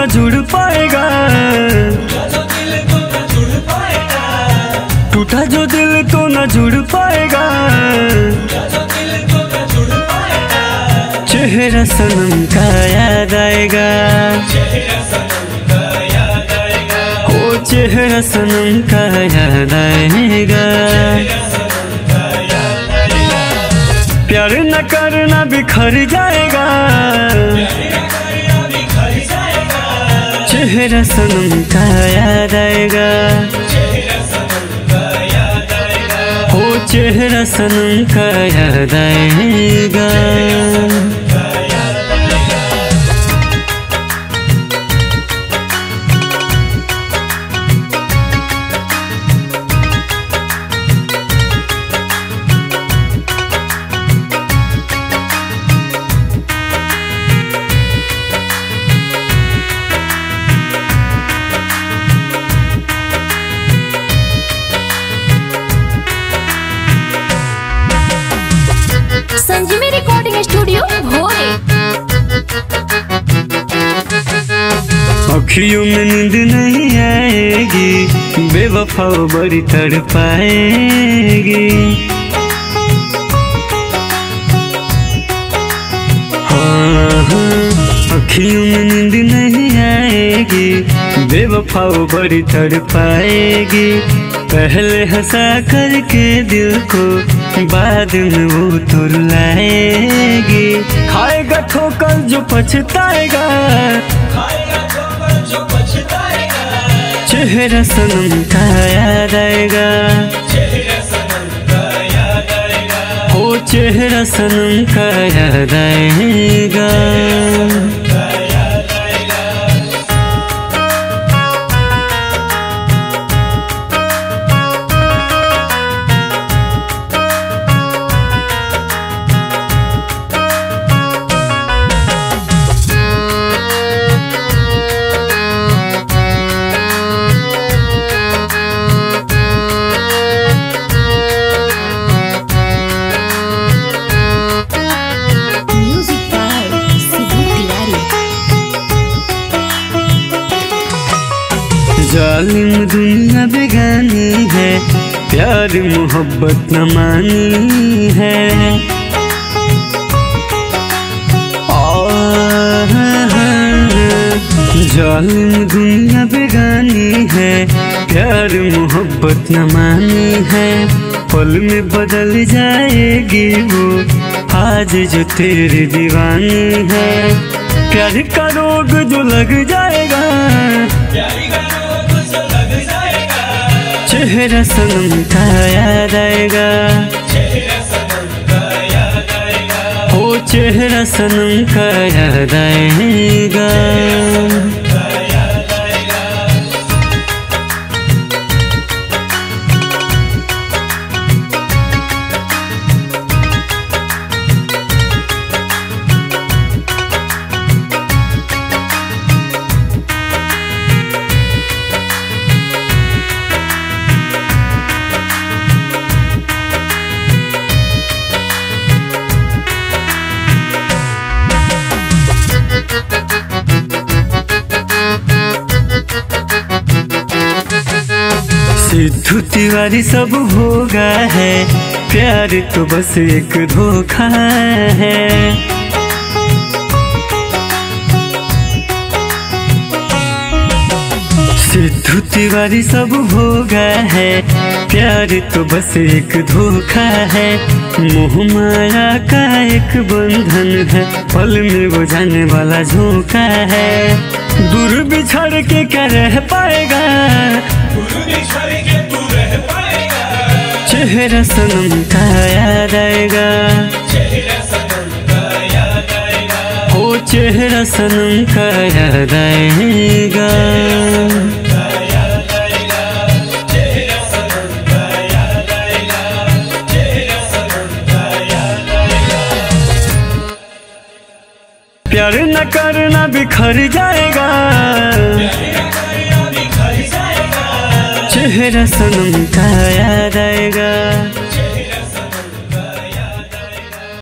न जुड़ पाएगा, टूटा जो दिल तो न जुड़ पाएगा। चेहरा सनम का याद आएगा, ओ चेहरा सनम का याद आएगा। प्यार न करना बिखर जाएगा, चेहरा सनम का याद आएगा, ओ चेहरा सनम का याद आएगा। Sanjivi recording studio Bhore. अखियों में नींद नहीं आएगी, बेवफा बड़ी तड़पाएगी। अखियों में नींद नहीं आएगी, बेवफा बड़ी तड़पाएगी। पहले हंसा करके दिल को बाद में वो तो रुलाएगी। खाएगा ठोकर जो पछताएगा, चेहरा सनम का याद आएगा, ओ चेहरा सनम का याद आएगा। जालिम दुनिया बेगानी है, प्यार मोहब्बत न मानी है। जालिम दुनिया बेगानी है, प्यार मोहब्बत न मानी है। पल में बदल जाएगी वो आज जो तेरी दीवानी है। प्यार का रोग जो लग जाएगा, चेहरा सनम का याद आएगा, ओ चेहरा सनम का याद आएगा। सिद्धू तिवारी सब होगा है, प्यार तो बस एक धोखा है। सिद्धू तिवारी सब होगा है, प्यार तो बस एक धोखा है। मोह माया का एक बंधन है, पल में बुझाने वाला झोंका है। दूर बिछड़ के क्या रह पाएगा, चेहरा सनम का याद आएगा, ओ चेहरा सनम का याद आएगा। प्यार न करना बिखर जाएगा, चेहरा सनम का याद आएगा।